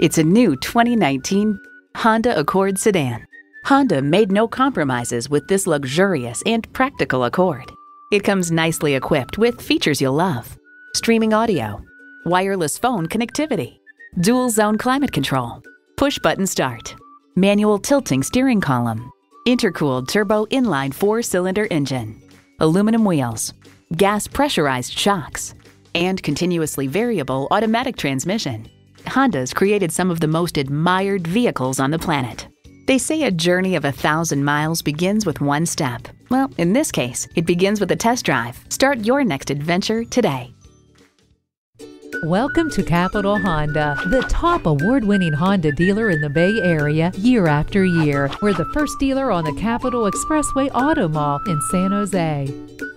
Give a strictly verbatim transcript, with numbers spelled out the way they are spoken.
It's a new twenty nineteen Honda Accord sedan. Honda made no compromises with this luxurious and practical Accord. It comes nicely equipped with features you'll love: streaming audio, wireless phone connectivity, dual zone climate control, push button start, manual tilting steering column, intercooled turbo inline four-cylinder engine, aluminum wheels, gas pressurized shocks, and continuously variable automatic transmission. Honda's created some of the most admired vehicles on the planet. They say a journey of a thousand miles begins with one step. Well, in this case, it begins with a test drive. Start your next adventure today. Welcome to Capitol Honda, the top award-winning Honda dealer in the Bay Area year after year. We're the first dealer on the Capitol Expressway Auto Mall in San Jose.